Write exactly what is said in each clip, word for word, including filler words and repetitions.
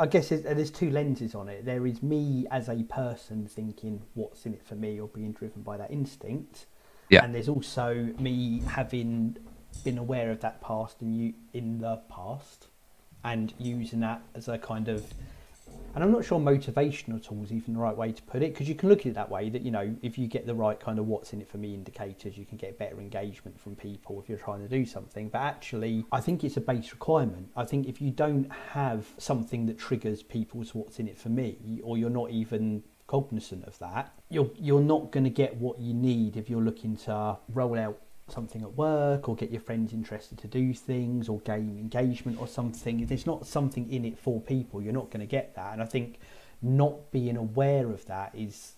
I guess it, there's two lenses on it. There is me as a person thinking what's in it for me, or being driven by that instinct. Yeah. And there's also me having been aware of that past and you in the past and using that as a kind of, and I'm not sure motivational tool is even the right way to put it, because you can look at it that way, that, you know, if you get the right kind of what's in it for me indicators, you can get better engagement from people if you're trying to do something. But actually, I think it's a base requirement. I think if you don't have something that triggers people's what's in it for me, or you're not even cognizant of that, you're you're not going to get what you need if you're looking to roll out something at work, or get your friends interested to do things, or gain engagement or something. If there's not something in it for people, you're not going to get that. And I think not being aware of that is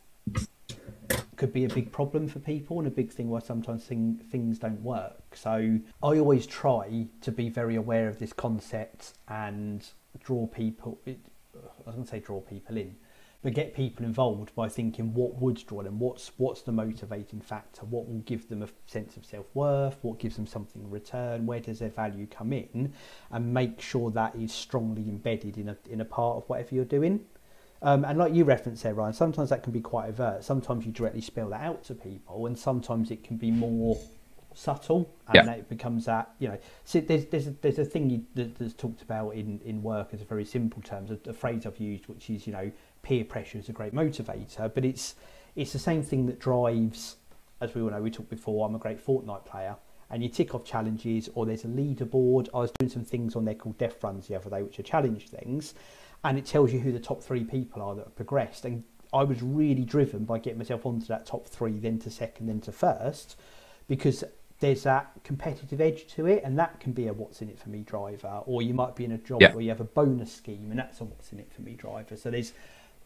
could be a big problem for people, and a big thing why sometimes thing, things don't work. So I always try to be very aware of this concept and draw people it, I was going to say draw people in but get people involved by thinking what would draw them, what's what's the motivating factor, what will give them a sense of self-worth, what gives them something in return, where does their value come in, and make sure that is strongly embedded in a, in a part of whatever you're doing. Um, and like you referenced there, Ryan, sometimes that can be quite overt. Sometimes you directly spell that out to people, and sometimes it can be more subtle, and yeah. that it becomes that, you know, so there's there's a, there's a thing you, that, that's talked about in, in work as a very simple terms, a, a phrase I've used, which is, you know, peer pressure is a great motivator, but it's it's the same thing that drives, as we all know, we talked before, I'm a great Fortnite player, and you tick off challenges, or there's a leaderboard. I was doing some things on there called Death Runs the other day, which are challenge things, and it tells you who the top three people are that have progressed, and I was really driven by getting myself onto that top three, then to second, then to first, because there's that competitive edge to it, and that can be a what's in it for me driver. Or you might be in a job yeah. where you have a bonus scheme, and that's a what's in it for me driver. So there's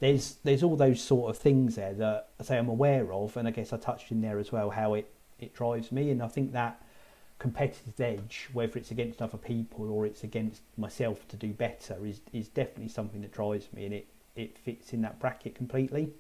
There's there's all those sort of things there that I say I'm aware of, and I guess I touched in there as well how it, it drives me. And I think that competitive edge, whether it's against other people or it's against myself to do better, is, is definitely something that drives me, and it, it fits in that bracket completely.